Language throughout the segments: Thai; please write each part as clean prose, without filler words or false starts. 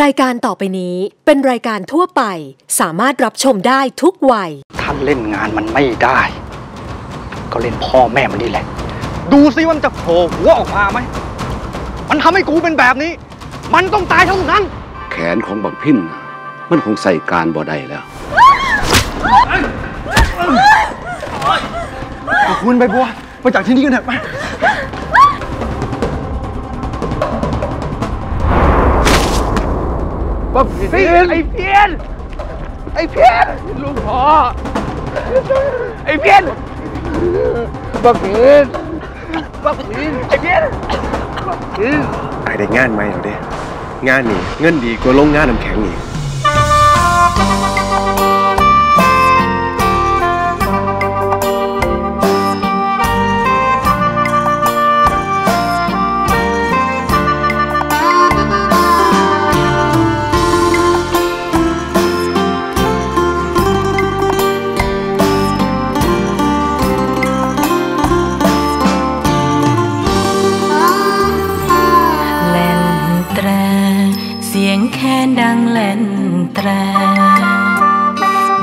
รายการต่อไปนี้เป็นรายการทั่วไปสามารถรับชมได้ทุกวัยท่านเล่นงานมันไม่ได้ก็เล่นพ่อแม่มันนี่แหละดูซิว่ามันจะโผล่หัวออกมาไหมมันทำให้กูเป็นแบบนี้มันต้องตายเท่านั้นแขนของบักพินมันคงใส่การบ่ได้แล้วคุณไปบัวไปจากที่นี่กันเถอะไปบักพินไอ้เพี้ยนลูกพ่อไอ้เพี้ยนบักพินไอ้เพี้ยนไอ้ได้งานไหมเหรอเด้งานนี่เงินดีกว่าโรงงานน้ำแข็งอีก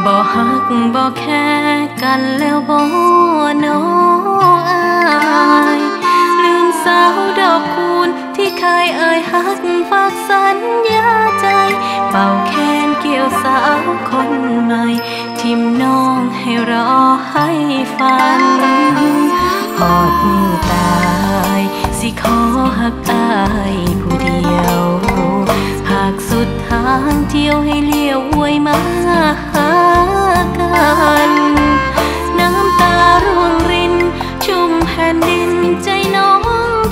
บ่ฮักบ่แค่กันแล้วบ่โน้อายลืมสาวดอกคูณที่เคยเอ่ยฮักฝากสัญญาใจเป่าแค้นเกี่ยวสาวคนใหม่ทิมน้องให้รอให้ฝันอดมือตายสิขอฮักอายผู้เดียวหากสุดทางเที่ยวให้เลี้ยวอวยมาหากันน้ำตาร่วงรินชุ่มแผ่นดินใจน้อง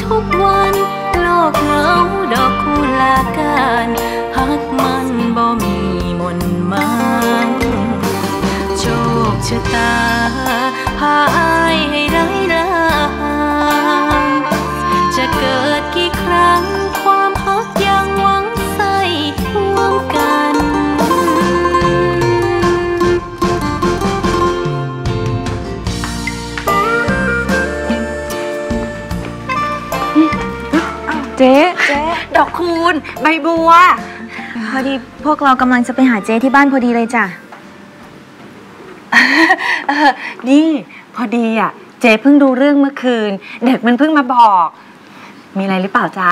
ทุกวันโลกเหงาดอกกุหลาบกันฮักมันบ่มีมนต์มันโชคชะตาพาอ้ายให้ไร้ร่างจะเกิดกี่ครั้งความฮักยังหวังใส่ห่วงกันเจ๊ดอกคูณใบบัวพอดีพวกเรากำลังจะไปหาเจ๊ที่บ้านพอดีเลยจ้ะนี่พอดีอ่ะเจ๊เพิ่งดูเรื่องเมื่อคืนเด็กมันเพิ่งมาบอกมีอะไรหรือเปล่าจ๊ะ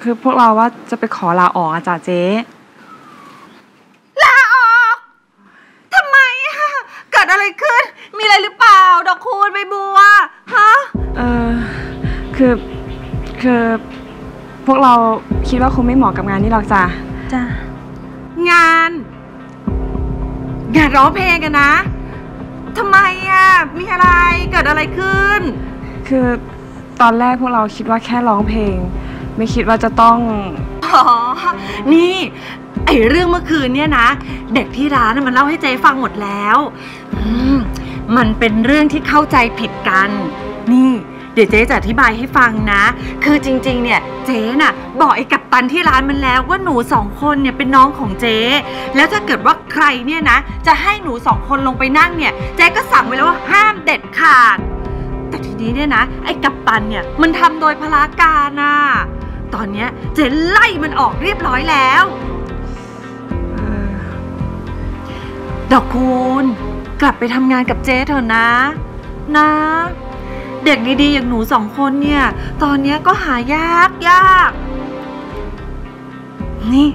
คือพวกเราว่าจะไปขอลาออกอ่ะจ้ะเจ๊ลาออกทำไมคะเกิดอะไรขึ้นมีอะไรหรือเปล่าดอกคูณใบบัวฮะคือพวกเราคิดว่าคงไม่เหมาะกับงานนี้หรอกจ้ะจ้ะงานร้องเพลงกันนะทำไมอ่ะมีอะไรเกิดอะไรขึ้นคือตอนแรกพวกเราคิดว่าแค่ร้องเพลงไม่คิดว่าจะต้องอ๋อนี่ไอเรื่องเมื่อคืนเนี่ยนะเด็กที่ร้านมันเล่าให้เจ๊ฟังหมดแล้วมันเป็นเรื่องที่เข้าใจผิดกันนี่เดี๋ยวเจ๊จะอธิบายให้ฟังนะคือจริงๆเนี่ยเจ๊น่ะบอกไอ้กัปตันที่ร้านมันแล้วว่าหนูสองคนเนี่ยเป็นน้องของเจ๊แล้วถ้าเกิดว่าใครเนี่ยนะจะให้หนูสองคนลงไปนั่งเนี่ยเจ๊ก็สั่งไว้แล้วว่าห้ามเด็ดขาดแต่ทีนี้เนี่ยนะไอ้กัปตันเนี่ยมันทำโดยพลาการน่ะตอนเนี้ยเจ๊ไล่มันออกเรียบร้อยแล้วดอกคูณกลับไปทำงานกับเจ๊เถอะนะนะเด็กดีๆอย่างหนูสองคนเนี่ยตอนนี้ก็หายากนี่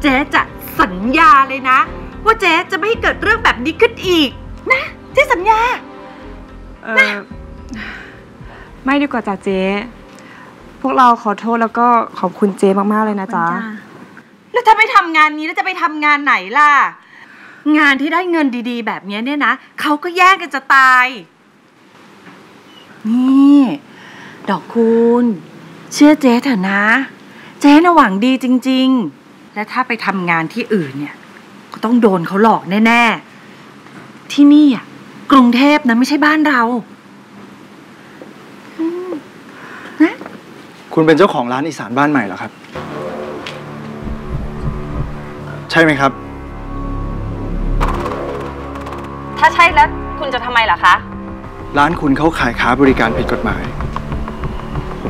เจ๊จะสัญญาเลยนะว่าเจ๊จะไม่ให้เกิดเรื่องแบบนี้ขึ้นอีกนะเจ๊สัญญานะไม่ดีกว่าจ้ะเจ๊พวกเราขอโทษแล้วก็ขอบคุณเจ๊มากๆเลยนะจ๊ะแล้วถ้าไม่ทำงานนี้แล้วจะไปทำงานไหนล่ะงานที่ได้เงินดีๆแบบนี้เนี่ยนะเขาก็แย่งกันจะตายนี่ดอกคูณเชื่อเจ๊เถอะนะเจ๊น่ะหวังดีจริงๆและถ้าไปทำงานที่อื่นเนี่ยก็ต้องโดนเขาหลอกแน่ๆที่นี่อ่ะกรุงเทพนะไม่ใช่บ้านเรานะคุณเป็นเจ้าของร้านอีสานบ้านใหม่เหรอครับใช่ไหมครับถ้าใช่แล้วคุณจะทำไมล่ะคะร้านคุณเขาขายค้าบริการผิดกฎหมาย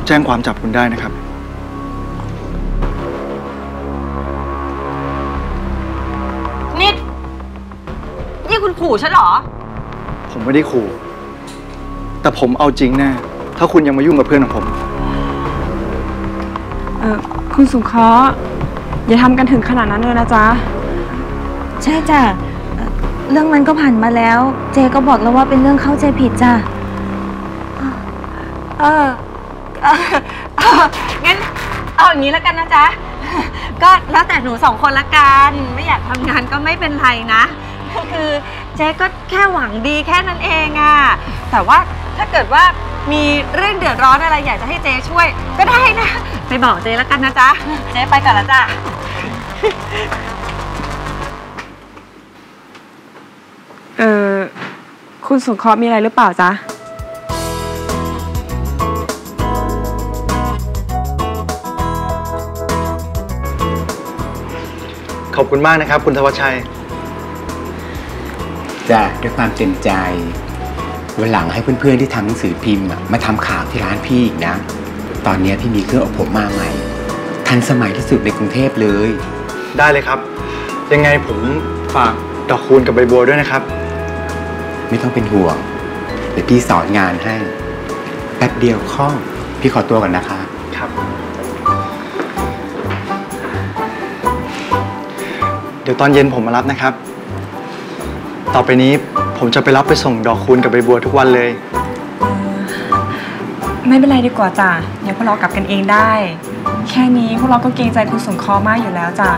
แจ้งความจับคุณได้นะครับนี่คุณขู่ฉันเหรอผมไม่ได้ขู่แต่ผมเอาจริงแน่ถ้าคุณยังมายุ่งกับเพื่อนของผมคุณสุขเคราะห์อย่าทำกันถึงขนาดนั้นเลยนะจ๊ะใช่จ้ะเรื่องมันก็ผ่านมาแล้วเจก็บอกแล้วว่าเป็นเรื่องเข้าใจผิดจ้ะงั้นเอาอย่างนี้แล้วกันนะจ๊ะก็แล้วแต่หนูสองคนละกันไม่อยากทำงานก็ไม่เป็นไรนะคือเจ๊ก็แค่หวังดีแค่นั้นเองอะแต่ว่าถ้าเกิดว่ามีเรื่องเดือดร้อนอะไรอยากจะให้เจ๊ช่วยก็ได้นะไปบอกเจ๊แล้วกันนะจ๊ะเจ๊ไปก่อนละจ้ะคุณสุขเคราะห์มีอะไรหรือเปล่าจ๊ะขอบคุณมากนะครับคุณธวัชชัยจ้ะด้วยความเต็มใจวันหลังให้เพื่อนๆที่ทำหนังสือพิมพ์มาทำข่าวที่ร้านพี่อีกนะตอนนี้พี่มีเครื่องอบผมมาใหม่ทันสมัยที่สุดในกรุงเทพเลยได้เลยครับยังไงผมฝากดอกคูณกับใบบัวด้วยนะครับไม่ต้องเป็นห่วงเดี๋ยวพี่สอนงานให้แป๊บเดียวคล่องพี่ขอตัวก่อนนะคะครับเดี๋ยวตอนเย็นผมมารับนะครับต่อไปนี้ผมจะไปรับไปส่งดอกคูณกับใบบัวทุกวันเลยไม่เป็นไรดีกว่าจ้ะเดี๋ยวพวกเรากลับกันเองได้แค่นี้พวกเราก็เกรงใจคุณสุขเคราะห์มากอยู่แล้วจ้ะ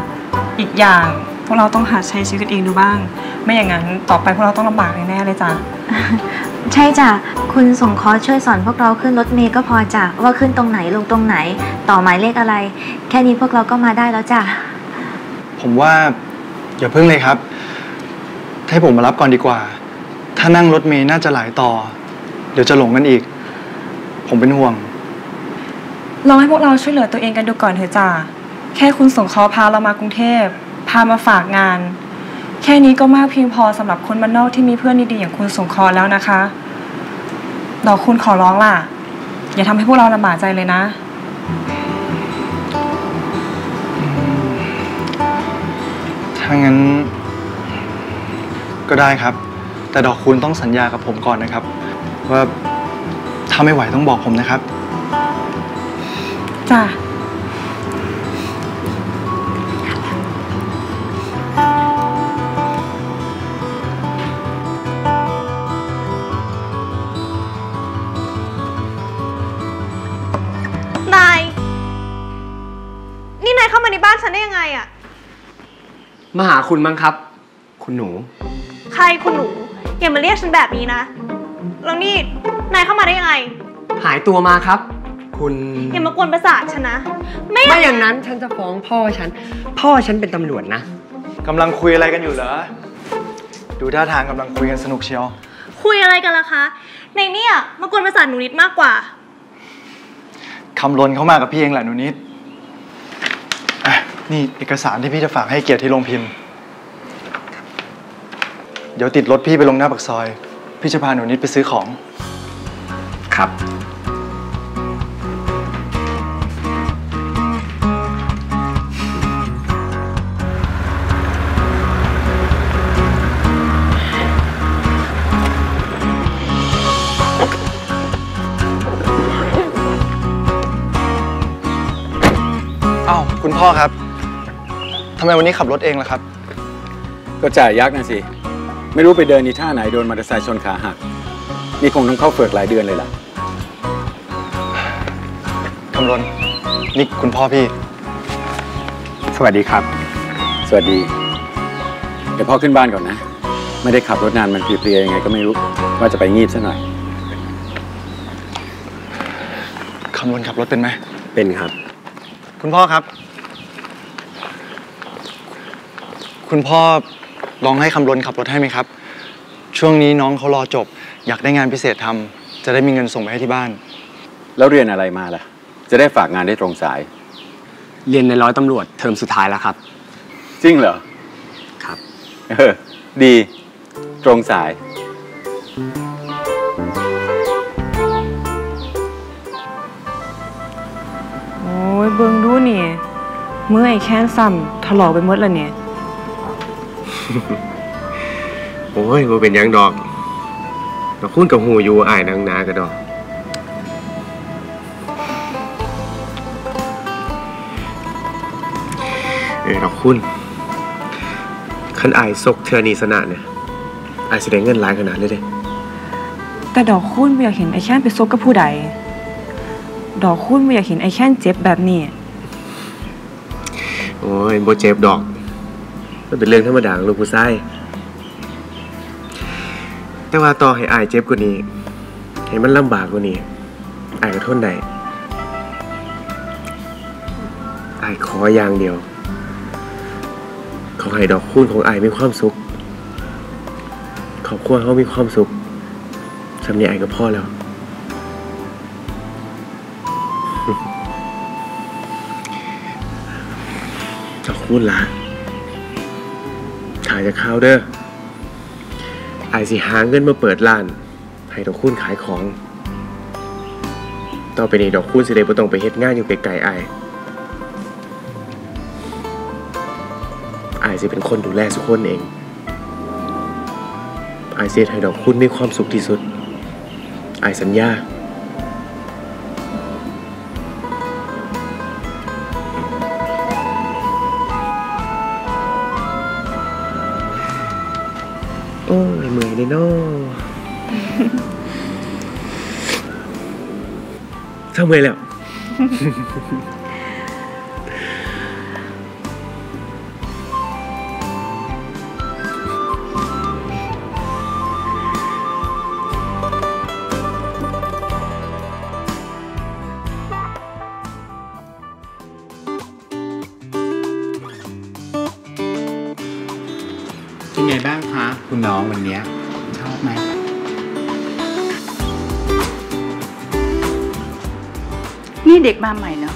อีกอย่างพวกเราต้องหาใช้ชีวิตเองดูบ้างไม่อย่างนั้นต่อไปพวกเราต้องลำบากแน่เลยจ้ะใช่จ้ะคุณสุขเคราะห์ช่วยสอนพวกเราขึ้นรถเมล์ก็พอจ้ะว่าขึ้นตรงไหนลงตรงไหนต่อหมายเลขอะไรแค่นี้พวกเราก็มาได้แล้วจ้ะผมว่าอย่าเพิ่งเลยครับให้ผมมารับก่อนดีกว่าถ้านั่งรถเมล์น่าจะหลายต่อเดี๋ยวจะหลงกันอีกผมเป็นห่วงลองให้พวกเราช่วยเหลือตัวเองกันดูก่อนเถอะจ้าแค่คุณสุขเคราะห์พาเรามากรุงเทพพามาฝากงานแค่นี้ก็มากเพียงพอสำหรับคนบ้านนอกที่มีเพื่อนดีๆอย่างคุณสุขเคราะห์แล้วนะคะดอกคุณขอร้องล่ะอย่าทำให้พวกเราลำบากใจเลยนะถ้างั้นก็ได้ครับแต่ดอกคุณต้องสัญญากับผมก่อนนะครับว่าถ้าไม่ไหวต้องบอกผมนะครับจ้ะนายนี่นายเข้ามาในบ้านฉันได้ยังไงอะมาหาคุณมั้งครับคุณหนูใครคุณหนูอย่ามาเรียกฉันแบบนี้นะแล้วนี่นายเข้ามาได้ยังไงหายตัวมาครับคุณอย่ามากวนประสาทฉันนะไม่อย่างนั้นฉันจะฟ้องพ่อฉันเป็นตำรวจนะกำลังคุยอะไรกันอยู่เหรอดูท่าทางกำลังคุยกันสนุกเชียวคุยอะไรกันล่ะคะในเนี่ยมากวนประสาทหนูนิดมากกว่าคำลนเขามากับพี่เองแหละหนูนิดนี่เอกสารที่พี่จะฝากให้เกียรติที่โรงพิมพ์เดี๋ยวติดรถพี่ไปลงหน้าปากซอยพี่จะพาหนูนิดไปซื้อของครับอ้าวคุณพ่อครับทำไมวันนี้ขับรถเองล่ะครับก็จ่ายยักษ์นะสิไม่รู้ไปเดินนี่ท่าไหนโดนมอเตอร์ไซค์ชนขาหักนี่คงต้องเข้าเฟือกหลายเดือนเลยล่ะคำรณนี่คุณพ่อพี่สวัสดีครับสวัสดีเดี๋ยวพ่อขึ้นบ้านก่อนนะไม่ได้ขับรถนานมันเพลียๆยังไงก็ไม่รู้ว่าจะไปงีบซะหน่อยคำรณขับรถเป็นไหมเป็นครับคุณพ่อครับคุณพ่อลองให้คำรณขับรถให้ไหมครับช่วงนี้น้องเขารอจบอยากได้งานพิเศษทำจะได้มีเงินส่งไปให้ที่บ้านแล้วเรียนอะไรมาล่ะจะได้ฝากงานได้ตรงสายเรียนในร้อยตำรวจเทอมสุดท้ายแล้วครับจริงเหรอครับดีตรงสาย ยเบิ่งดูนี่เมื่อยแค้นซ้ำถลอกไปหมดแล้วเนี่ย โอ้ยบ่เป็นหยังดอกเราคุ้นกับหูอยู่อ้ายนางนากระดอกเราคุ้นคันอ้ายซกเทื่อนี้สนะเนี่ยอ้ายสิได้เงินหลายขนาดเลยเด้แต่ดอกคุ้นไม่อยากเห็นไอ้แค้นไปซกกับผู้ใดดอกคุ้นไม่อยากเห็นไอ้แค้นเจ็บแบบนี้โอ้ยบ่เจ็บดอกมันเป็นเรื่องธรรมดาของลูกผู้ชายแต่ว่าต่อให้อ้ายเจ็บกว่านี้ให้มันลำบากกว่านี้อ้ายก็ทนได้อ้ายขออย่างเดียวขอให้ดอกคูณของอ้ายมีความสุขขอบคุณเขามีความสุขสำเนียงอ้ายกับพ่อแล้วดอกคูณล่ะขายจะข้าวเด้อไอ้สิหาเงินมาเปิดร้านให้ดอกคูณขายของต่อไปนี้ดอกคูณสิได้บ่ต้องไปเฮ็ดงานอยู่ไกลๆไอ้สิเป็นคนดูแลทุกคนเองไอ้สิให้ดอกคูณมีความสุขที่สุดไอ้สัญญาโอ้ยเมื่อยเลยเนาะเท่าเมื่อยแล้วเป็นไงบ้างคะคุณน้องวันนี้ชอบไหมนี่เด็กมาใหม่เนาะ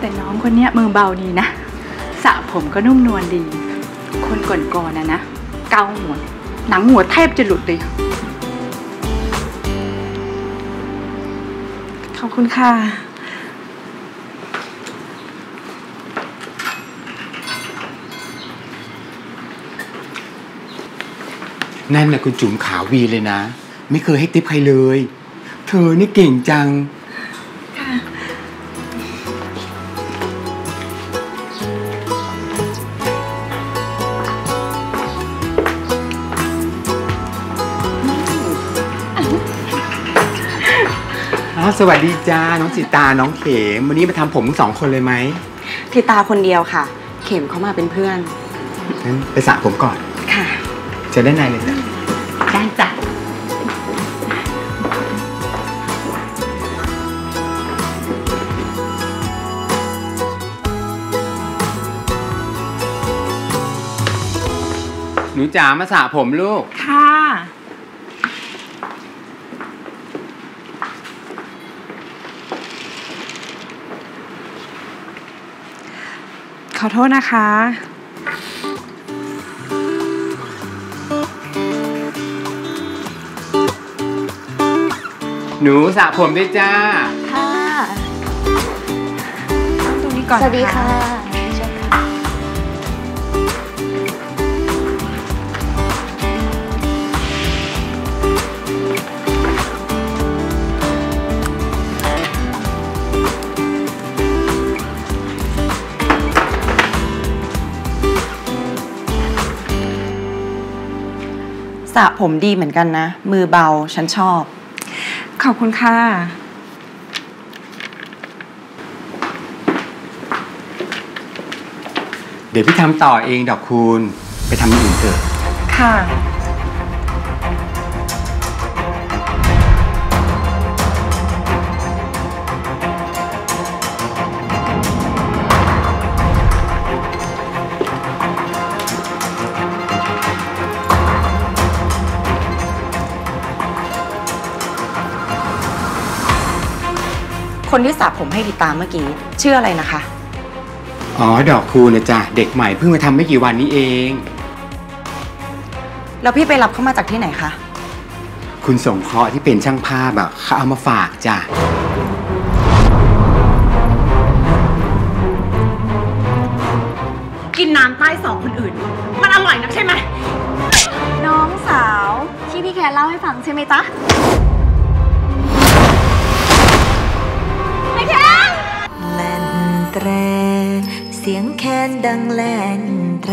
แต่น้องคนนี้มือเบาดีนะสระผมก็นุ่มนวลดีคนก่อนๆนะเกาหัวหนังหัวแทบจะหลุดเลยขอบคุณค่ะนั่นน่ะคุณจุ๋มขาววีเลยนะไม่เคยให้ติ๊บใครเลยเธอนี่เก่งจังสวัสดีจ้าน้องจิตาน้องเขมวันนี้มาทำผมสองคนเลยไหมจิตาคนเดียวค่ะเขมเขามาเป็นเพื่อนงั้นไปสระผมก่อนค่ะจะได้ไหนเลยจ้ะได้จ้ะหนูจ๋ามาสระผมลูกค่ะขอโทษนะคะหนูสระผมด้วยจ้าค่ะตรงนี้ก่อนสวัสดีค่ะสระผมดีเหมือนกันนะมือเบาฉันชอบขอบคุณค่ะเดี๋ยวพี่ทำต่อเองดอกคูณไปทำอย่างอื่นเถอะค่ะคนที่สระผมให้ติดตามเมื่อกี้ชื่ออะไรนะคะอ๋อดอกคูณนะจ๊ะเด็กใหม่เพิ่งมาทำไม่กี่วันนี้เองแล้วพี่ไปรับเข้ามาจากที่ไหนคะคุณสงเคราะห์ที่เป็นช่างภาพอ่ะเขาเอามาฝากจ้ะ กินน้ำใต้ศอกคนอื่นมันอร่อยนักใช่ไหมน้องสาวที่พี่แคร์เล่าให้ฟังใช่ไหมจ๊ะพี่แคร์แลนแตรเสียงแคนดังแลนแตร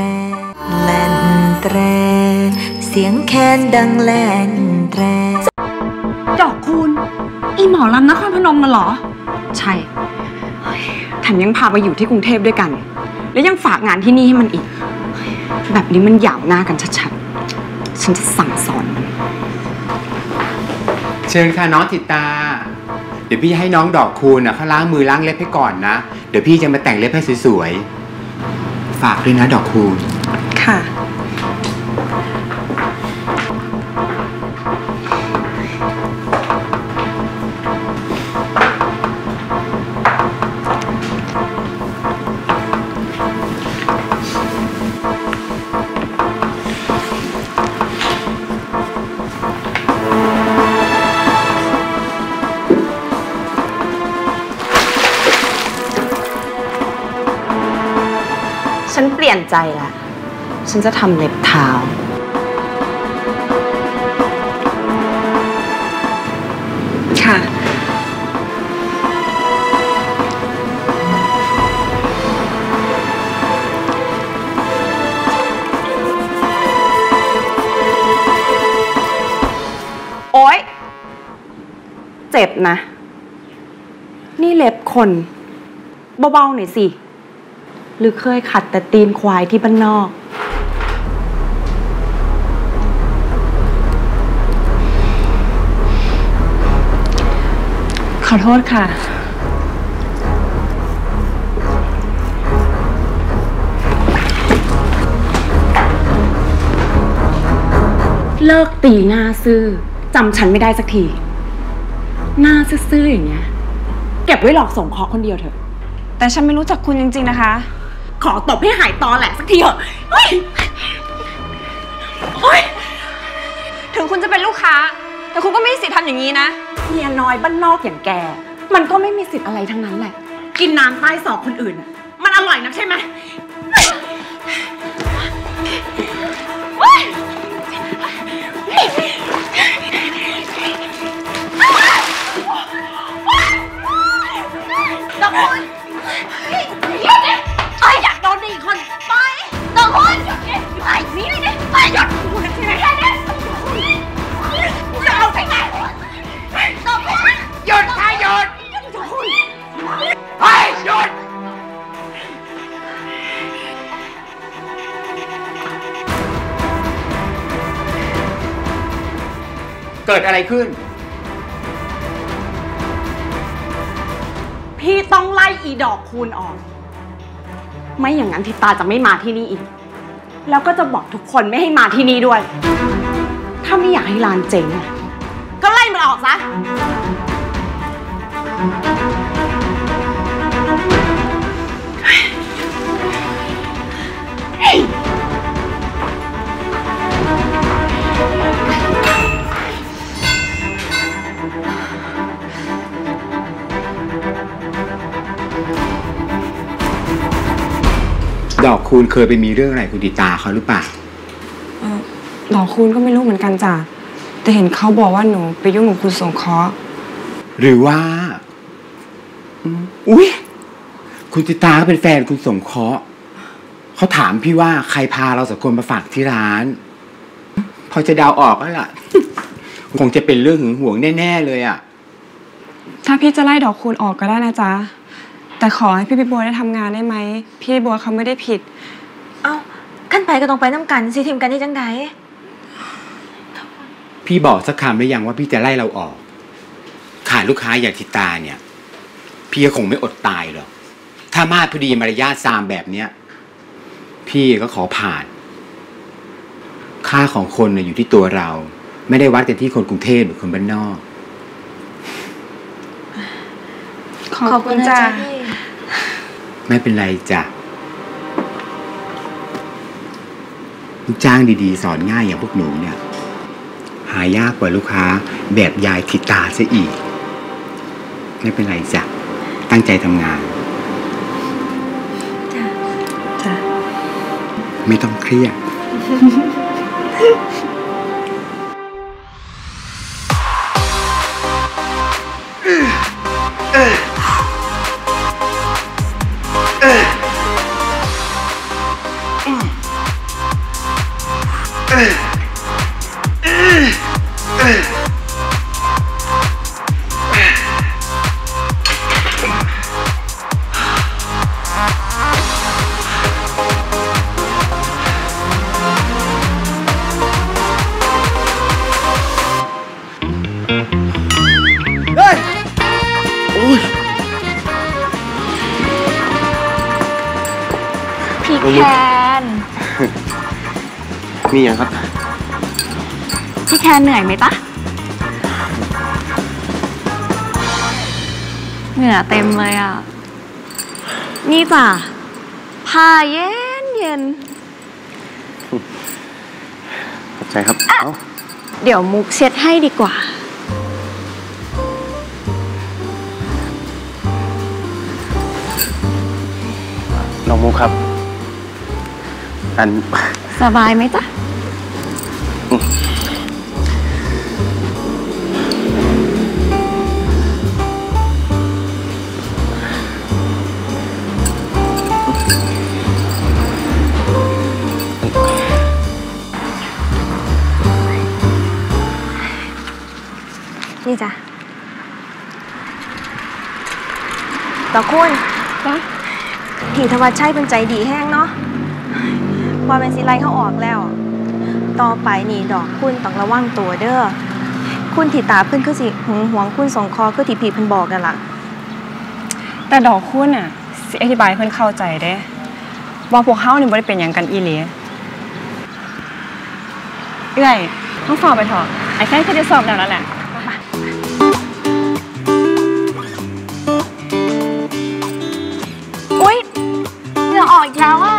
แลนแตรเสียงแคนดังแลนแตรจอกคุณอีหมอลำนครพนมน่ะเหรอใช่แถมยังพาไปอยู่ที่กรุงเทพด้วยกันแล้วยังฝากงานที่นี่ให้มันอีกแบบนี้มันหยามหน้ากันชัดๆฉันจะสั่งสอนมันเชิญค่ะน้องจิตตาเดี๋ยวพี่จะให้น้องดอกคูณเขาล้างมือล้างเล็บให้ก่อนนะเดี๋ยวพี่จะมาแต่งเล็บให้สวยๆฝากด้วยนะดอกคูณค่ะฉันเปลี่ยนใจละฉันจะทำเล็บเท้าค่ะโอ๊ยเจ็บนะนี่เล็บคนเบาๆหน่อยสิหรือเคยขัดแต่ตีนควายที่บ้านนอกขอโทษค่ะเลิกตีหน้าซื่อจำฉันไม่ได้สักทีหน้าซื่ออย่างเงี้ยเก็บไว้หลอกส่งเคาะคนเดียวเถอะแต่ฉันไม่รู้จักคุณจริงๆนะคะขอตบให้หายตอแหละสักทีเถอะถึงคุณจะเป็นลูกค้าแต่คุณก็ไม่มีสิทธิ์ทำอย่างนี้นะเมียน้อยบ้านนอกอย่างแกมันก็ไม่มีสิทธิ์อะไรทั้งนั้นแหละกินน้ำใต้ศอกคนอื่นมันอร่อยนักใช่ไหมเกิดอะไรขึ้นพี่ต้องไล่อีดอกคูณออกไม่อย่างนั้นทิตาจะไม่มาที่นี่อีกแล้วก็จะบอกทุกคนไม่ให้มาที่นี่ด้วยถ้าไม่อยากให้ร้านเจ๊งก็ไล่มันออกซะดอกคูณเคยไปมีเรื่องอะไรคุณติตาเขาหรือเปล่าดอกคูณก็ไม่รู้เหมือนกันจ้ะแต่เห็นเขาบอกว่าหนูไปยุ่งกับคุณสงเคราะห์หรือว่าอุ๊ยคุณติตาก็เป็นแฟนคุณสงเคราะห์เขาถามพี่ว่าใครพาเราสองคนมาฝากที่ร้านพอจะเดาออกแล้วล่ะ คงจะเป็นเรื่องหึงหวงแน่ๆเลยอ่ะถ้าพี่จะไล่ดอกคูณออกก็ได้นะจ๊ะแต่ขอให้พี่บัวได้ทำงานได้ไหมพี่บัวเขาไม่ได้ผิดเอาขั้นไปก็ต้องไปน้ำกันสิทีมกันที่จังไดพี่บอกสักคำหรือยังว่าพี่จะไล่เราออกขาดลูกค้าอย่างทิตาเนี่ยพี่ก็คงไม่อดตายหรอกถ้ามาดพอดีมารยาทซามแบบเนี้ยพี่ก็ขอผ่านค่าของคนเนี่ยอยู่ที่ตัวเราไม่ได้วัดกันที่คนกรุงเทพหรือคนบ้านนอกขอบคุณจ้าไม่เป็นไรจ้ะลูกจ้างดีๆสอนง่ายอย่างพวกหนูเนี่ยหายากกว่าลูกค้าแบบยายทิตาซะอีกไม่เป็นไรจ้ะตั้งใจทำงานจ้ะ ไม่ต้องเครียดพี่แคนมีอย่างครับพี่แคนเหนื่อยไหมปะเหงื่อเต็มเลยอ่ะนี่จ้ะผ้าเย็นเย็นขอบใจครับเดี๋ยวมุกเช็ดให้ดีกว่าน้องมุกครับสบายไหมจ๊ะนี่จ้ะต่อคุณนะผีธวัชชัยเป็นใจดีแห้งเนาะพอเป็นสีไลเขาออกแล้วต่อไปนี่ดอกคุณต้องระวังตัวเด้อคุณถีตาเพื่อนคือสิหงหวงคุณสองคอคือถีผีเพิ่นบอกกันละแต่ดอกคุณน่ะสิอธิบายเพื่อนเข้าใจได้ว่าพวกเฮานี่บ่ได้เป็นอย่างกันอีหลีเอ้ยต้องสอบไปเถอะไอ้แค่เขาจะสอบแล้วนั่นแหละอุ๊ยเหงื่อออกอีกแล้วอ่ะ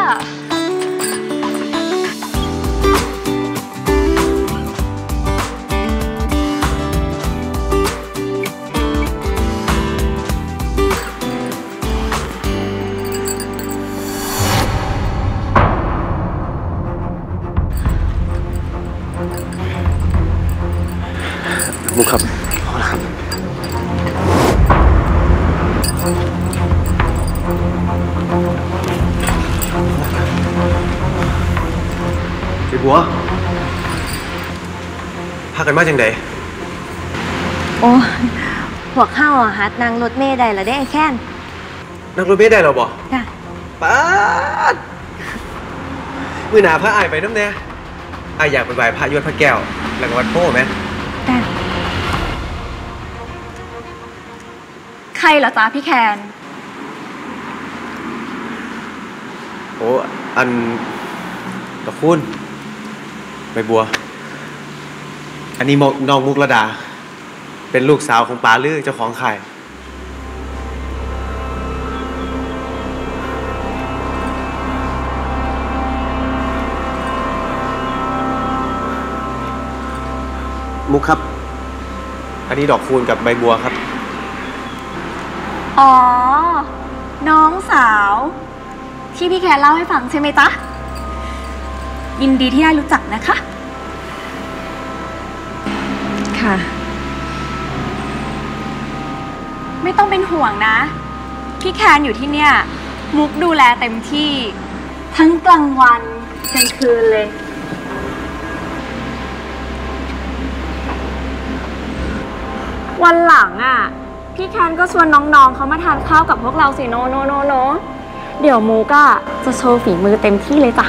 มุกครับขอละครับไอ้บัวพากันมาจังไดโอ้พวกเข้าอ่ะฮัดนั่งรถเมล์ได้หรอได้ไอ้แค้นนั่งรถเมล์ได้หรอบ่จ้ะป๊าดมื้อหน้าพาอ้ายไปน้ำแน่อ้ายอยากไปไหว้พระยศพระแก้วแล้วก็วัดโพธิ์มั้ยจ้ะใครเหรอจ๊ะพี่แคนโอ้อันตะคุณใบบัวอันนี้น้องมุกระดาเป็นลูกสาวของป๋าลือเจ้าของค่ายมุกครับอันนี้ดอกคูณกับใบบัวครับอ๋อน้องสาวที่พี่แคนเล่าให้ฟังใช่ไหมจ๊ะยินดีที่ได้รู้จักนะคะค่ะไม่ต้องเป็นห่วงนะพี่แคนอยู่ที่เนี่ยมุกดูแลเต็มที่ทั้งกลางวันกลางคืนเลยวันหลังอ่ะพี่แคนก็ชวนน้องๆเขามาทานข้าวกับพวกเราสิโนเดี๋ยวมูก็จะโชว์ฝีมือเต็มที่เลยจ้ะ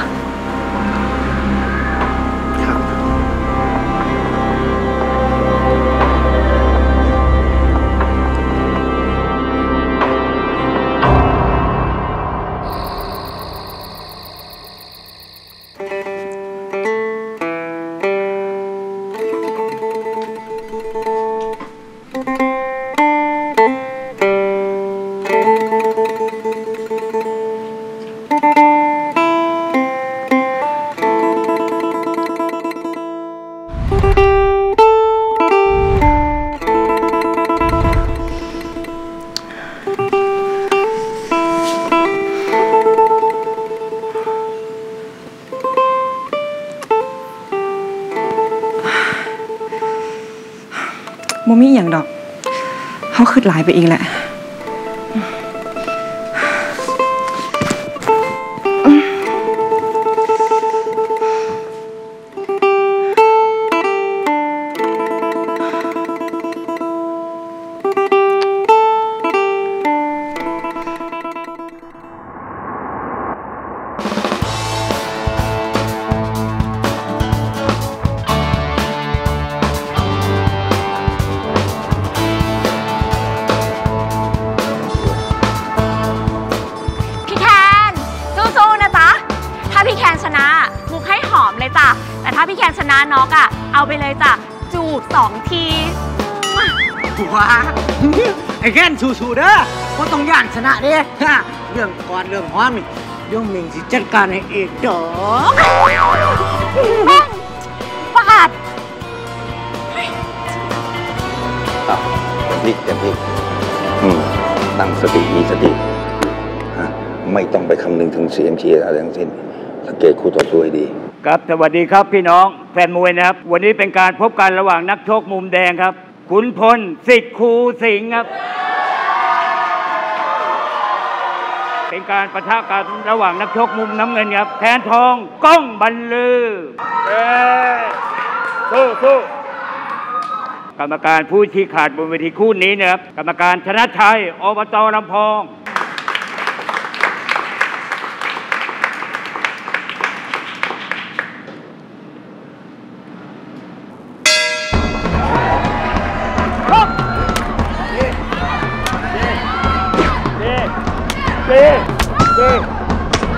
เขาขึ้นหลายไปอีกแหละน้องอะเอาไปเลยจ้ะจูบ2ทีว้าไอ้แก่นสู้ๆเด้อก็ต้องย่านชนะดิเรื่องก่อนเรื่องห้อมเรื่องมิงสิจัดการให้เองดอกแม่งประกาศอย่าพลิกตั้งสติมีสติไม่ต้องไปคำนึงถึง CMC อะไรทั้งสิ้นสังเกตคู่ต่อสู้ให้ดีครับสวัสดีครับพี่น้องแฟนมวยนะครับวันนี้เป็นการพบกันระหว่างนักชกมุมแดงครับขุนพลศิษย์ครูสิงห์ครับเป็นการปะทะกันระหว่างนักชกมุมน้ำเงินครับแทนทองก้องบรรลือสู้กรรมการผู้ชี้ขาดบนเวทีคู่นี้นะครับกรรมการชนะชัยอบต.ลำพอง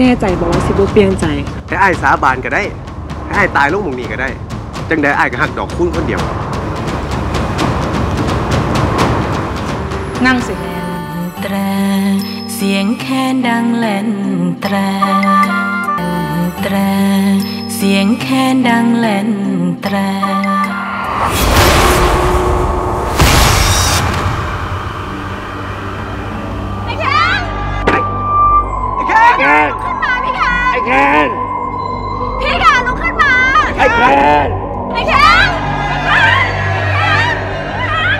แน่ใจบอกว่าสิบ่เปลี่ยนใจให้อ้ายสาบานก็ได้ให้อ้ายตายลงหมู่นี้ก็ได้จังได้อ้ายก็หักดอกคุณคนเดียวนั่งสิแตรเสียงแคนดังแล่นแตรแตรเสียงแคนดังแล่นแตรไอ้แคนพี่แคนลุกขึ้นมาไอ้แคนไอ้แคนล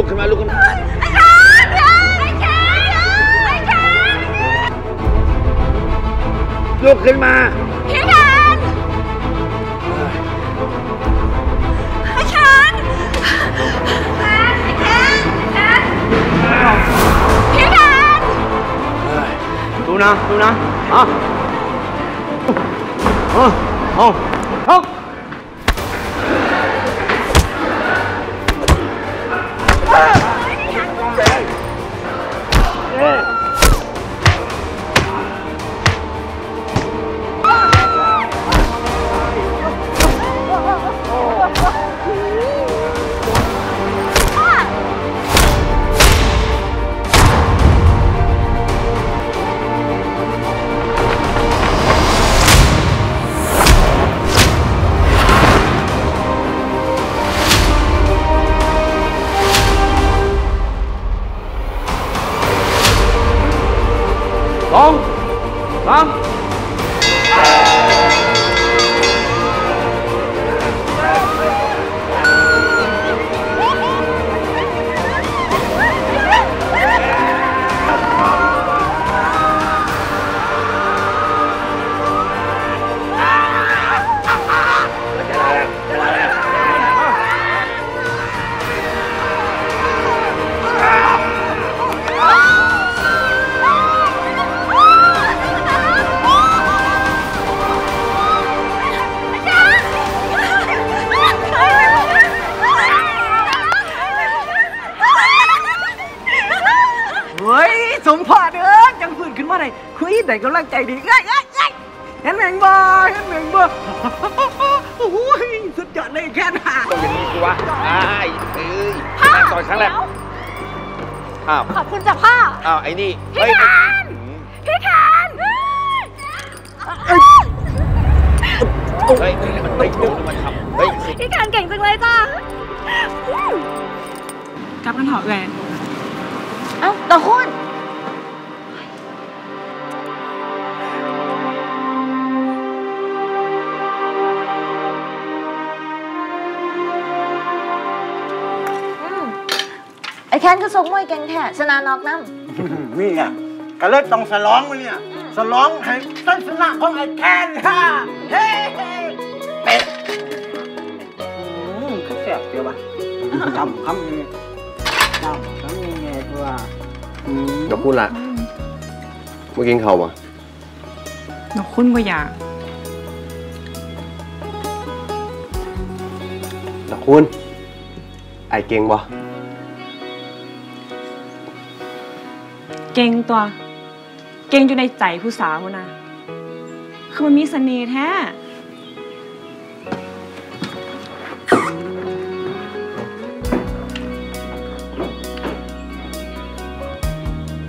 ุกขึ้นมาลุกขึ้นมาไอ้แคนไอ้แคนไอ้แคนลุกขึ้นมาพี่แคนดูนะเอา ไหนกำลังใจดีเอ้ยเห็นแมงบอเห็นแมงบอโอ้ยสุดยอดเลยแค่นั้นต้องอย่างนี้สิวะได้เอ้ยต่อยครั้งแรกอ้าวขอบคุณจ้ะพ่ออ้าวไอ้นี่พี่แคนพี่แคนเฮ้ยมันไปดูมันทำเฮ้ยพี่แคนเก่งจังเลยจ้ะกลับกันเถอะแหวนเอ้าต่อคุณไอ้แค้นก็ซกมวยเก่งแท้ชนะน็อกน้ำนี่ไงก็เลยต้องสล้องมันเนี่ยสล้องให้ต้นชนะของไอ้แค้นฮ่าเฮ้เป็ดแซ่บเดี๋ยววะจำคำนี้จำคำนี้ไงตัวหนูพูดละเมื่อกี้เขาวะหนูคุ้นว่าอยากหนูคุ้นไอ้เก่งวะเก่งตัวเก่งอยู่ในใจผู้สาวนะคือมันมีเสน่ห์แท้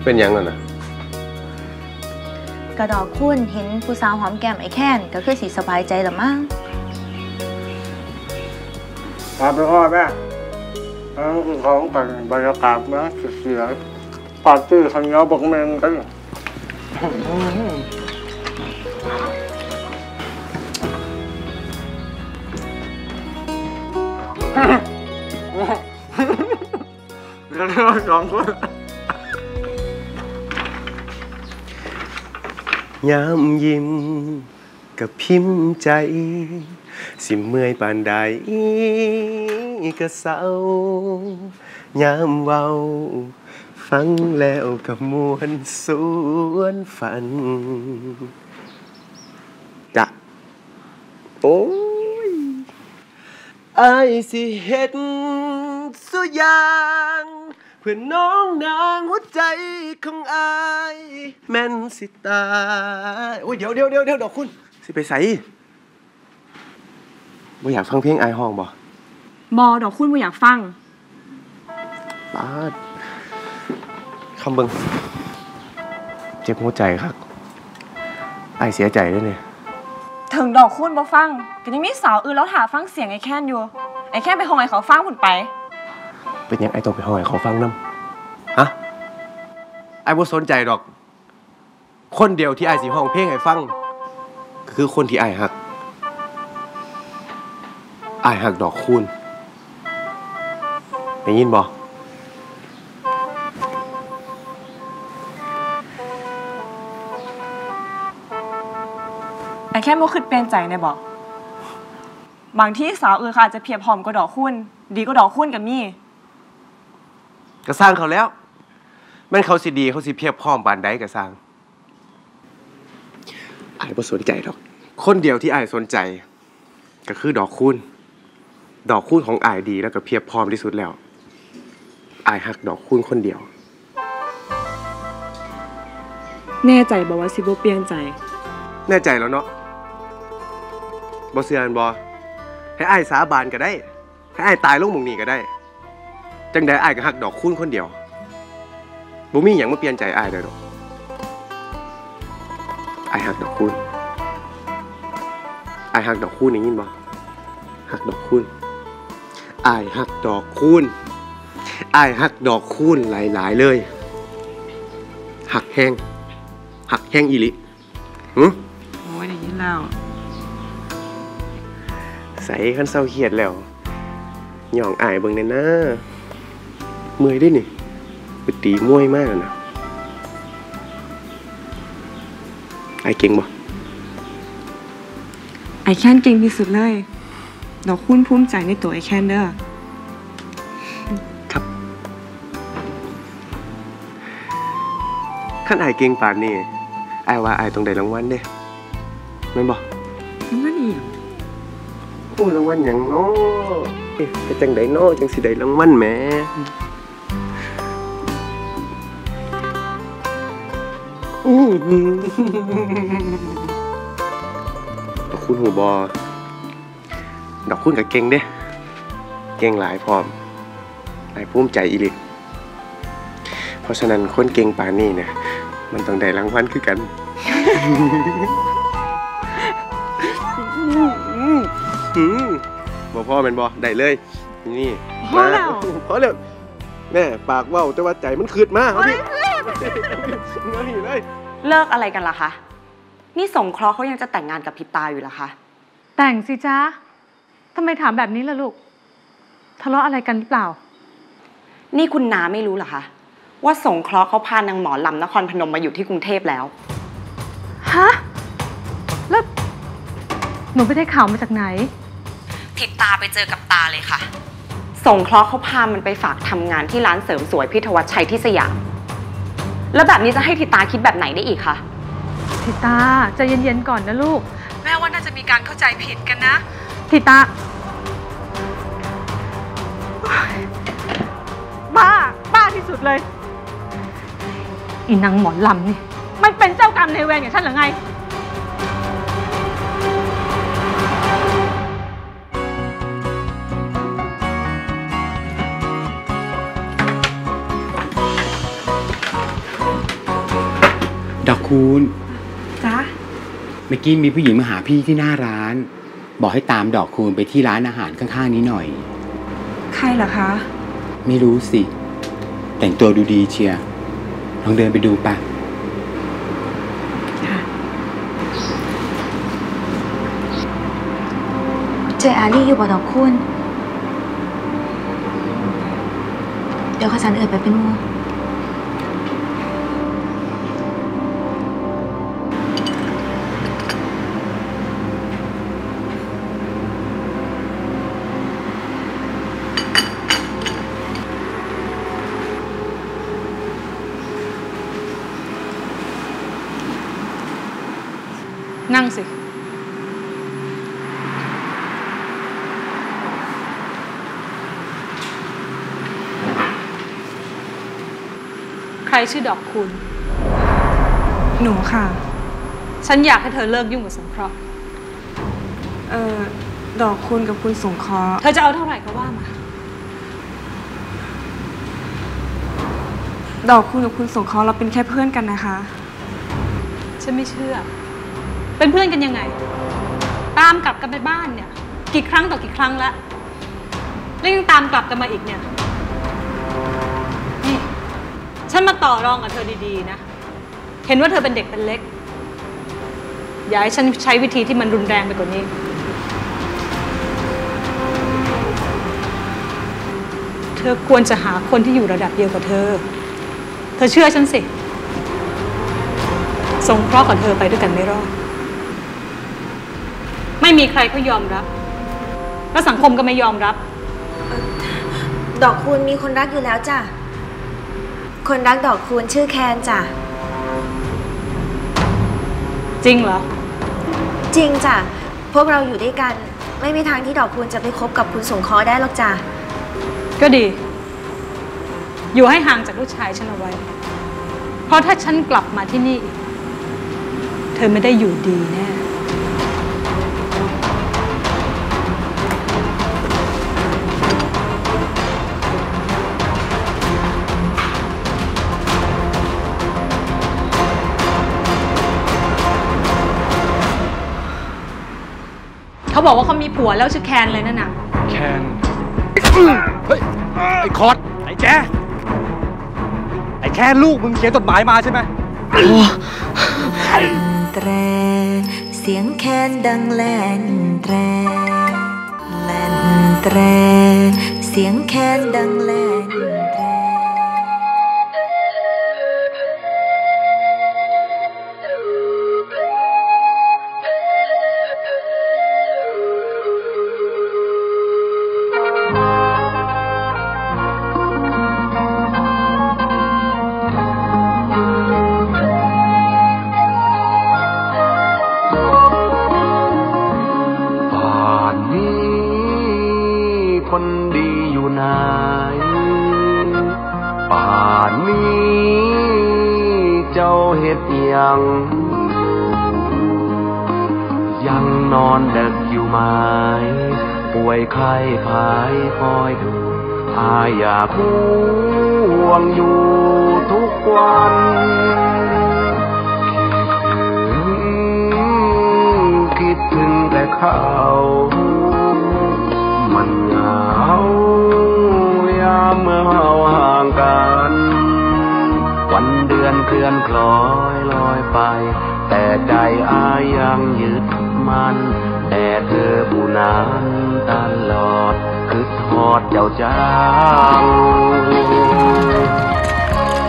เป็นยังไงนะกระดอกคุ้นเห็นผู้สาวหอมแก้มไอ้แค้นก็คือสีสบายใจหรือมั้งพาไปห้องแม่ของกันบรรยากาศนะเสียปาร์ตี้ขันยาบอกแมงกันเดี๋ยวเราสองคนยามยิ้มกับพิมพ์ใจสิเมื่อยปานใดก็เศร้ายามเว้าฟังแล้วกับมวนสวนฝันจ้ะโอ้ยไอ้สิเห็นสุยางเพื่อนน้องนางหัวใจของไอ้แม่นสิตายโอ้ยเดี๋ยวดอกคุณสิไปใส่บ่อยากฟังเพลงไอ้ห้องบ่บอดอกคุณบ่อยากฟังบ้าคำบึงเจ็บหัวใจครับไอ้เสียใจด้วยเนี่ยถึงดอกคุณบ่ฟังก็ยังมีสาวอื่นแล้วหาฟังเสียงไอ้แค้นอยู่ไอ้แค้นไปห้องไอ้เขาฟังผุนไปเป็นยังไอ้ต้องไปห้องไอ้เขาฟังน้ำฮะไอ้บ่สนใจดอกคนเดียวที่ไอ้สีห้องเพลงไอ้ฟังคือคนที่ไอ้หักไอ้หักดอกคุณได้ยินบ่แค่โมขึ้นเปลี่ยนใจเนี่ยบอกบางที่สาวอื่นค่ะจะเพียบหอมก็ดอกคุ้นดีก็ดอกคุ้นกับมี่ก็สร้างเขาแล้วแม่นเขาสิดีเขาสิเพียบหอมบานได้ก็สร้างไอ้บ่สนใจหรอกคนเดียวที่ไอ้สนใจก็คือดอกคุ้นดอกคุ้นของไอ้ดีแล้วก็เพียบหอมที่สุดแล้วไอ้หักดอกคุ้นคนเดียวแน่ใจบอกว่าสิบ่เปลี่ยนใจแน่ใจแล้วเนาะบอเซียนบอให้ไอ้สาบานก็ได้ให้ไอ้ตายลงมุงนี่ก็ได้จังได้ไอ้ก็หักดอกคุ้นคนเดียวบ่มีอย่างมาเปลี่ยนใจไอ้ได้หรอกไอ้หักดอกคุ้นไอ้หักดอกคุ้นอย่างนี้บอหักดอกคุ้นไอ้หักดอกคุ้นไอ้หักดอกคุ้นหลายๆเลยหักแห้งอีหลิหือโอ้ยอย่างนี้แล้วใส่ขั้นเศร้าเครียดแล้วหย่องอายเบิ่งในหน้าเมื่อยด้วยนี่ไปตีมวยมากนะไอ้เก่งบ่ไอ้แค้นเก่งที่สุดเลยดอกคุ้นภูมิใจในตัวไอ้แค้นเด้อครับขั้นไอ้เก่งป่านนี่ไอ้ว่าไอ้ตรงใดรางวัลเด้ไม่บอกรางวัลอีกโอ้รางวัลอย่างน้อไปจังใดน้อจังสิใดรางวัลแม่ ดอกคุณหูบอดอกคุณกับเก่งเด้เก่งหลายพร้อมหลายภูมิใจอีหลีเพราะฉะนั้นคนเก่งป่านนี้เนี่ยมันต้องได้รางวัลคือกันบอกพ่อเป็นบอได้เลยนี่มาพ่อเร็วแม่ปากว่าแต่ว่าใจมันคืดมากครับพี่เลิกอะไรกันล่ะคะนี่สงเคราะห์เขายังจะแต่งงานกับพิตาอยู่ล่ะคะแต่งสิจ๊ะทำไมถามแบบนี้ล่ะลูกทะเลาะอะไรกันหรือเปล่านี่คุณนาไม่รู้เหรอคะว่าสงเคราะห์เขาพานางหมอลำนครพนมมาอยู่ที่กรุงเทพแล้วฮะแล้วหนูไปได้ข่าวมาจากไหนพิตาไปเจอกับตาเลยค่ะสงเคราะห์เขาพามันไปฝากทำงานที่ร้านเสริมสวยพี่ธวัชชัยที่สยามแล้วแบบนี้จะให้ทิตาคิดแบบไหนได้อีกคะทิตาใจเย็นๆก่อนนะลูกแม่ว่าน่าจะมีการเข้าใจผิดกันนะทิตาบ้าที่สุดเลยอีนางหมอลำนี่มันเป็นเจ้ากรรมนายเวรอย่างฉันหรือไงดอกคูณจ๊ะเมื่อกี้มีผู้หญิงมาหาพี่ที่หน้าร้านบอกให้ตามดอกคูณไปที่ร้านอาหารข้างๆนี้หน่อยใครเหรอคะไม่รู้สิแต่งตัวดูดีเชียร์ลองเดินไปดูป่ะเจออาลี่อยู่บ่ดอกคูณเดี๋ยวข้าสันเอิดไปเป็นมูนั่งสิใครชื่อดอกคูณหนูค่ะฉันอยากให้เธอเลิกยุ่งกับสงเคราะห์ดอกคูณกับคุณสงเคราะห์เธอจะเอาเท่าไหร่ก็ว่ามาดอกคูณกับคุณสงเคราะห์เราเป็นแค่เพื่อนกันนะคะฉันไม่เชื่อเป็นเพื่อนกันยังไงตามกลับกันไปบ้านเนี่ยกี่ครั้งต่อกี่ครั้งแล้วแล้วยังตามกลับกันมาอีกเนี่ยนี่ฉันมาต่อรองกับเธอดีๆนะเห็นว่าเธอเป็นเด็กเป็นเล็กอย่าให้ฉันใช้วิธีที่มันรุนแรงไปกว่านี้เธอควรจะหาคนที่อยู่ระดับเดียวกับเธอเชื่อฉันสิสงเคราะห์กับเธอไปด้วยกันไม่รอดไม่มีใครเขายอมรับและสังคมก็ไม่ยอมรับดอกคูณมีคนรักอยู่แล้วจ้ะคนรักดอกคูณชื่อแคนจ้ะจริงเหรอจริงจ้ะพวกเราอยู่ด้วยกันไม่มีทางที่ดอกคูณจะไปคบกับคุณสงเคราะห์ได้หรอกจ้ะก็ดีอยู่ให้ห่างจากลูกชายฉันเอาไว้เพราะถ้าฉันกลับมาที่นี่อีกเธอไม่ได้อยู่ดีแน่เขาบอกว่าเขามีผัวแล้วชื่อแคนเลยนั่นน่ะแคนเฮ้ยไอ้คอร์ดไอ้แจ๊ไอ้แคนลูกมึงเขียนจดหมายมาใช่ไหมแตรเสียงแคนดังแลนแตรแลนแตรเสียงแคนดังแลน เจ้าเฮ็ดหยังยังนอนดึกอยู่ไหมป่วยไข้พายคอยดูอายอยากห่วงอยู่ทุกวันคิดถึงแต่เขามันเหงายามเมื่อห่างกันวันเดือนเคลื่อนคล้อยลอยไปแต่ใจอายยังยึดมั่นแต่เธอผู้นั้นตลอดคิดทอดเจ้าจัง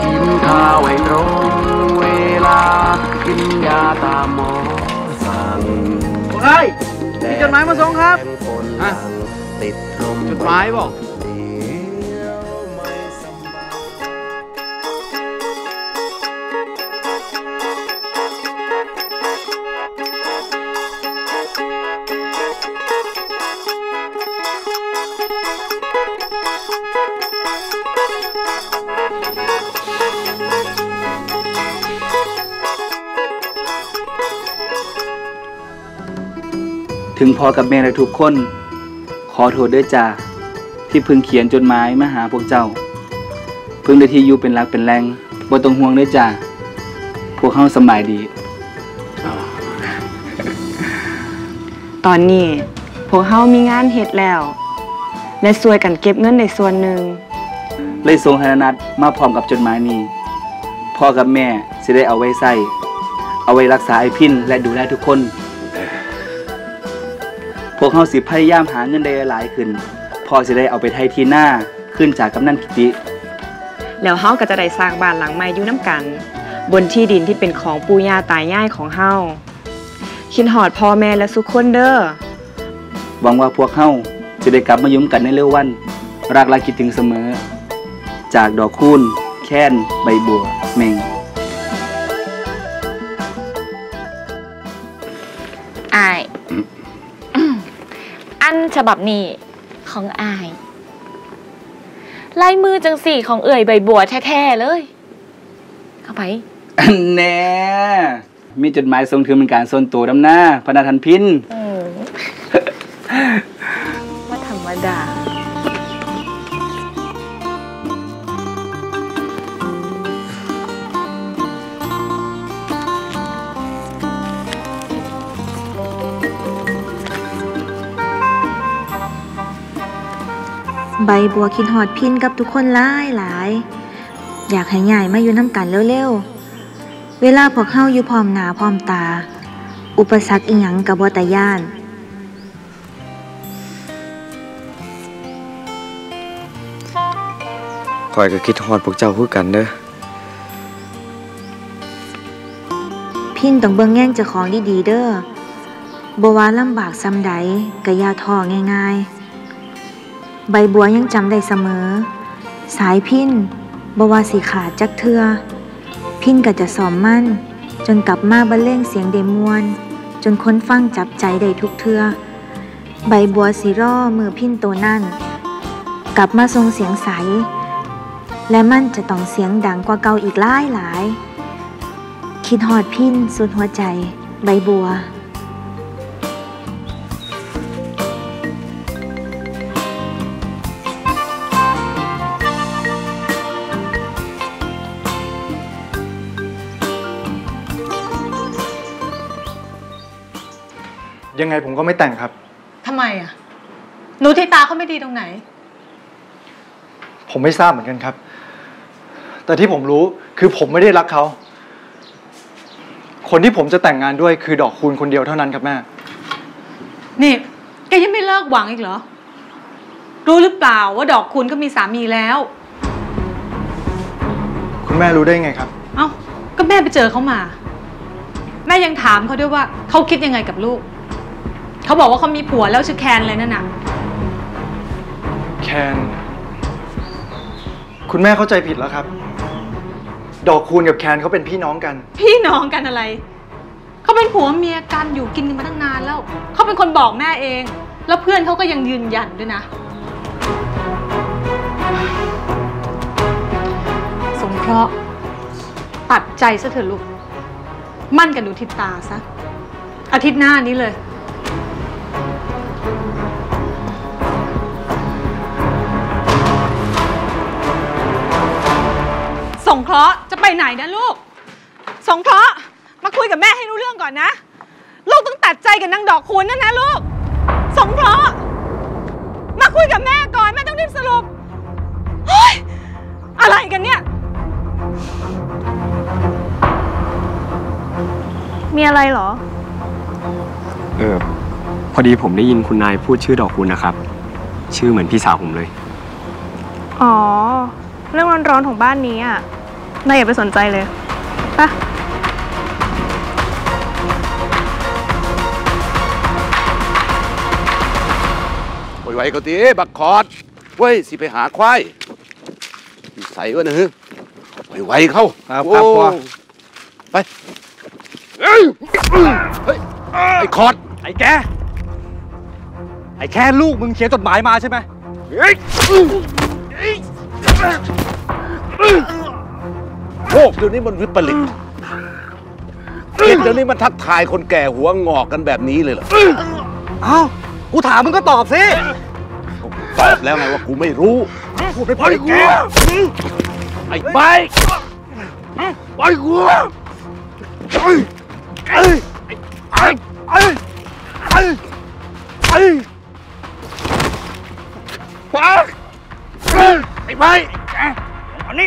กินข้าวให้ตรงเวลากินยาตามหมอสั่งเฮ้ยมีจดหมายมาส่งครับจดหมายบอกถึงพอกับแม่และทุกคนขอโทษด้วยจ้าที่พึงเขียนจดหมายมาหาพวกเจ้าพึงได้ที่อยู่เป็นรักเป็นแรงบ่ต้องห่วงด้วยจ้าพวกเฮาสบายดีตอนนี้พวกเฮามีงานเฮ็ดแล้วและช่วยกันเก็บเงินในส่วนหนึ่งเลยส่งให้นัดมาพร้อมกับจดหมายนี้พ่อกับแม่สิได้เอาไว้ใส่เอาไว้รักษาไอ้พินและดูแลทุกคนพวกเขาสิพยายามหาเงินได้หลายขึ้นพอจะได้เอาไปไทยทีหน้าขึ้นจากกำนันกิติแล้วเฮาก็จะได้สร้างบ้านหลังใหม่อยู่น้ำกันบนที่ดินที่เป็นของปู่ย่าตายายของเฮาคิดหอดพ่อแม่และสุขคนเด้อหวังว่าพวกเฮาจะได้กลับมายุ่มกันในเร็ววันรักและคิดถึงเสมอจากดอกคูนแค้นใบบัวเมงไอฉบับนี้ของอายลายมือจังสี่ของเอื่อยใบบัวแท้ๆเลยเข้าไปแหน่มีจดหมายส่งถึงเป็นการส่วนตัวดำหน้าพนาทันพินว่าธรรมดาใบบัวคิดหอดพินกับทุกคนหลายอยากให้ใหญ่มาอยู่น้ำกันเร็วๆเวลาพวกเข้าอยู่พร้อมหน้าพร้อมตาอุปสรรคอีหยังกับบัวตาย่านคอยก็คิดหอดพวกเจ้าคู่กันเด้อพินต้องเบิ่งแง่งเจ้าของดีๆเด้อบ่ว่าลำบากซ้ำใดก็อย่าท้อง่ายๆใบบัวยังจำได้เสมอสายพินบวาสีขาดจักเทือพินก็จะสอมมั่นจนกลับมาบรรเลงเสียงเดมวนจนค้นฟังจับใจได้ทุกเทือใบบัวสีร่อมือพินตัวนั่นกลับมาทรงเสียงใสและมันจะต้องเสียงดังกว่าเก่าอีกหลายคิดหอดพินสุดหัวใจใบบัวยังไงผมก็ไม่แต่งครับทำไมอ่ะหนูที่ตาเขาไม่ดีตรงไหนผมไม่ทราบเหมือนกันครับแต่ที่ผมรู้คือผมไม่ได้รักเขาคนที่ผมจะแต่งงานด้วยคือดอกคูณคนเดียวเท่านั้นครับแม่นี่แกยังไม่เลิกหวังอีกเหรอรู้หรือเปล่าว่าดอกคูณก็มีสามีแล้วคุณแม่รู้ได้ไงครับเอ้าก็แม่ไปเจอเขามาแม่ยังถามเขาด้วยว่าเขาคิดยังไงกับลูกเขาบอกว่าเขามีผัวแล้วชื่อแคนเลยนั่นน่ะแคนคุณแม่เข้าใจผิดแล้วครับดอกคูณกับแคนเขาเป็นพี่น้องกันอะไรเขาเป็นผัวเมียกันอยู่กินกันมาตั้งนานแล้วเขาเป็นคนบอกแม่เองแล้วเพื่อนเขาก็ยังยืนยันด้วยนะสงเคราะห์ ตัดใจซะเถอะลูกมั่นกับหนูทิตาซะอาทิตย์หน้านี้เลยสงเคราะห์จะไปไหนนะลูกสงเคราะห์มาคุยกับแม่ให้รู้เรื่องก่อนนะลูกต้องตัดใจกับนางดอกคูณนั่นนะลูกสงเคราะห์มาคุยกับแม่ก่อนแม่ต้องรีบสรุปเฮ้ยอะไรกันเนี่ยมีอะไรหรอพอดีผมได้ยินคุณนายพูดชื่อดอกคูณนะครับชื่อเหมือนพี่สาวผมเลยอ๋อเรื่องร้อนๆของบ้านนี้อ่ะนายอย่าไปสนใจเลยไปไว้ก็ตีบักคอดเว้ยสิไปหาควายใส่ว่านะฮะไว้เข้าครับครับพ่อไปไอ้คอดไอ้แค่ลูกมึงเขียนจดหมายมาใช่ไหมโลกเดี๋ยวนี้มันวิปริตเด็กเดี๋ยวนี้มันทักทายคนแก่หัวงอกกันแบบนี้เลยเหรออ้าวกูถามมึงก็ตอบสิตอบแล้วไงว่ากูไม่รู้กูไปปล่อยกูไอ้ใบปล่อยกูไอ้ใบอันนี้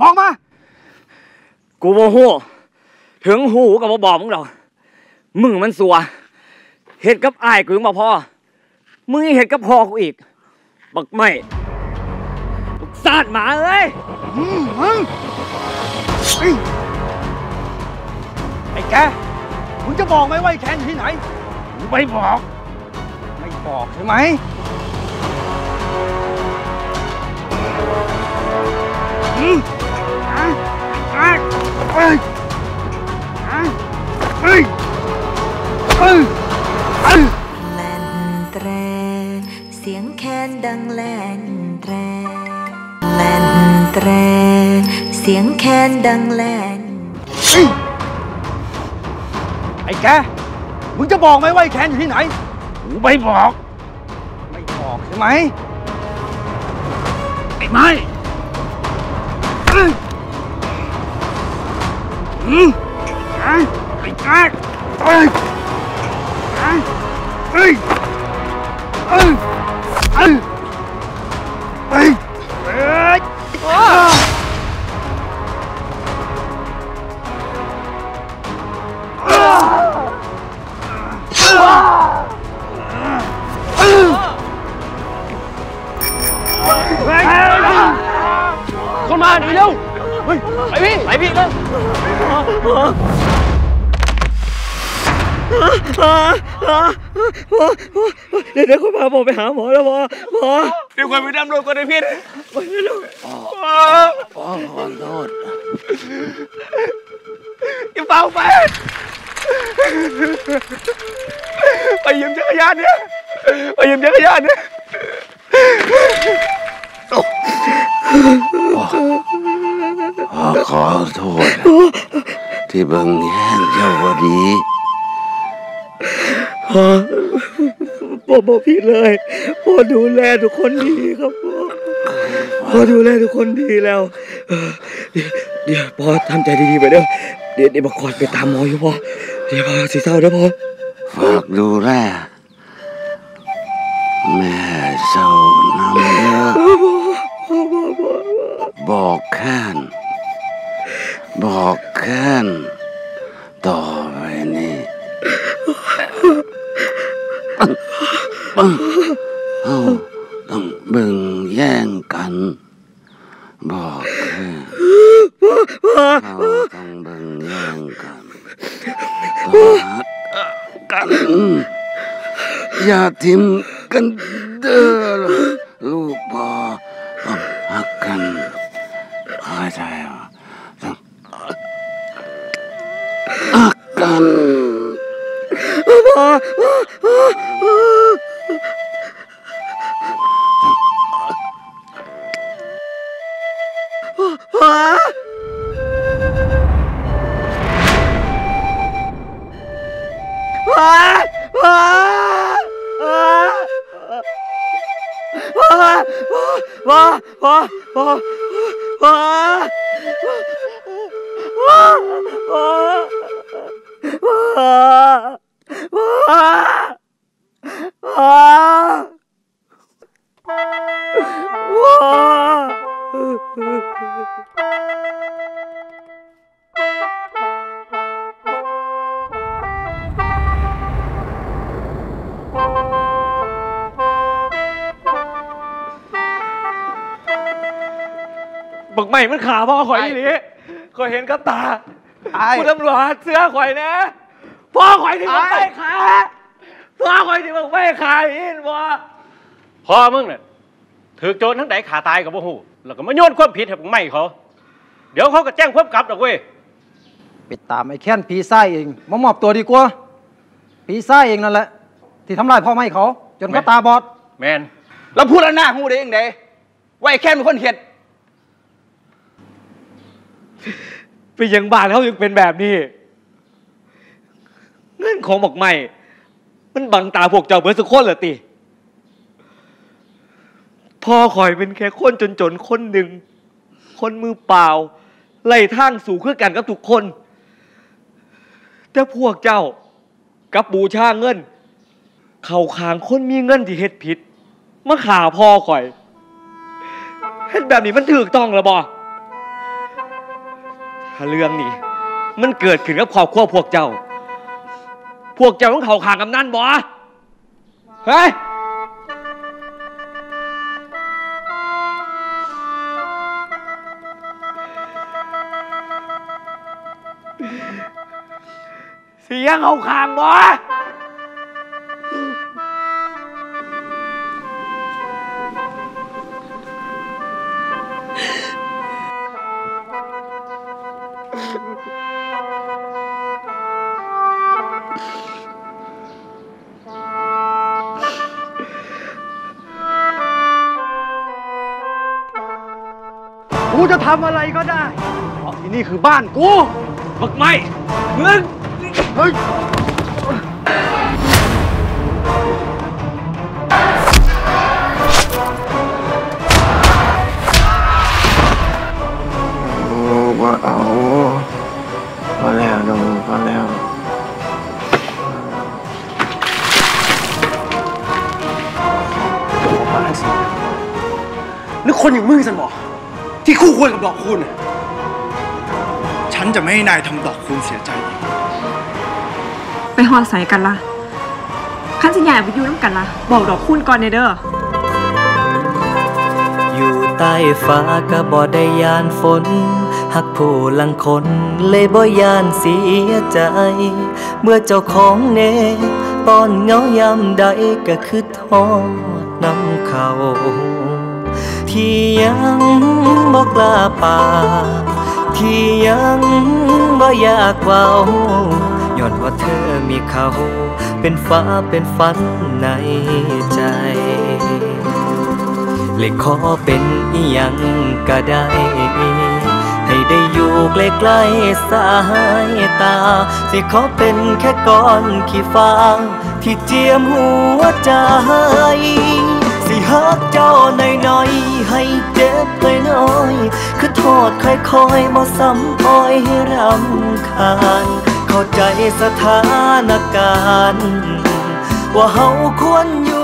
บอกมากูโมโหถึงหูกับบ่บอกมึงหรอกมึงมันสัวเห็ดกับอ้ายกูยังบ่พอมึงเห็ดกับพ่อกูอีกบักไม่ซาดหมาเอ้ยไอ้แกมึงจะบอกไหมว่าไอ้แกอยู่ที่ไหนไม่บอกใช่ไหมแล่นแตรเสียงแคนดังแล่นแตรแล่นแตรเสียงแคนดังแล่นไอ้แกมึงจะบอกไหมว่าไอ้แคนอยู่ที่ไหนไม่บอกใช่ไหมไอ้ไม้คนมาหนีเร็วไปพี่เลยเดี๋ยวคุณพาผมไปหาหมอแล้วหมอเดี๋ยวคุณไปดำรวจก็ได้พี่ไปลูกอ๋อขอโทษอย่าเฝ้าไปยืมจักรยานเนี่ยขอโทษที่บังแย่งเจ้าพอดีพ่อผิดเลยพ่อดูแลทุกคนดีครับพ่อดูแลทุกคนดีแล้วเดี๋ยวพ่อทำใจดีๆไปเด้อเดี๋ยวมาขอดไปตามหมออยู่พ่อเดี๋ยวพ่อสีเศร้านะพ่อฝากดูแล แม่เจ้าน้ำเด้อบอกแค้นบอกแค้นต่อไปนี้เอาต้องเบิ่งแย่งกันบอกแค้นเอาต้องเบิ่งแย่งกันปะกันอย่าทิ้งกันเด้อลูกพ่อต้องหักกันเข้าใจว่าต้องหักกันไม่มันขาพ่อข่อยอีหลีข่อยเห็นกับตาคุณตำรวจเสื้อข่อยนะพ่อข่อยที่มันไม่ขาตัวข่อยที่มันไม่ขาอินวะพ่อมึงเนี่ยถือโจรทั้งไหนขาตายกับพวกหูแล้วก็มาโยนความผิดให้พวกไม่เขาเดี๋ยวเขาก็แจ้งความกลับหรอกเว้ยไปตามไอ้แค้นผีไส้เองมามอบตัวดีกว่าผีไส้เองนั่นแหละที่ทำลายพ่อไม่เขาจนเขาตาบอดแมนแล้วพูดแล้วหน้าหูได้ยังไงว่าไอ้แค้นเป็นคนเห็ดไปยังบ้านเขายังเป็นแบบนี้เงื่อนของบอกไม่มันบังตาพวกเจ้าเบิร์ดสุโคนเหรอตีพ่อคอยเป็นแค่คนจนๆคนหนึ่งคนมือเปล่าไล่ทางสู่เพื่อกันกับทุกคนแต่พวกเจ้ากับบูชาเงินเข่าคางคนมีเงินที่เฮ็ดผิดมาข่าพ่อคอยเฮ็ดแบบนี้มันถูกต้องหรือบ่เรื่องนี้มันเกิดขึ้นกับครอบครัวพวกเจ้าต้องเขาข่างกับนั่นบ่เฮ้ยเสียงเขาข่างบ่กูจะทำอะไรก็ได้เพราะที่นี่คือบ้านกูบักไม่มึงเฮ้ยว่าเอาพอแล้วดูพอแล้วมาสินึกคนอย่างมึงสันบอกที่คู่ควรกับดอกคูณฉันจะไม่ให้นายทำดอกคูณเสียใจอีกไปหอดใส่กันล่ะขั้นจะใหญ่ไปอยู่น้ำกันล่ะบอกดอกคูณก่อนเด้ออยู่ใต้ฟ้าก็บ่ได้ยานฝนหักผู้ลังคนเลยบ่ยานเสียใจเมื่อเจ้าของเนตอนเงายำใดก็คือทอดน้ำเขาที่ยังบอกลาปากที่ยังบ่อยากเว้าย้อนว่าเธอมีเขาเป็นฟ้าเป็นฝันในใจเลยขอเป็นอีหยังก็ได้ให้ได้อยู่ใกล้ๆสายตาสิขอเป็นแค่ก้อนขี้ฟางที่เจียมหัวใจที่หักเจ้าน้อยๆให้เจ็บน้อยๆคือทอดค่อยๆมาซ้ำอ้อยให้รำคาญเข้าใจสถานการณ์ว่าเฮาควรอยู่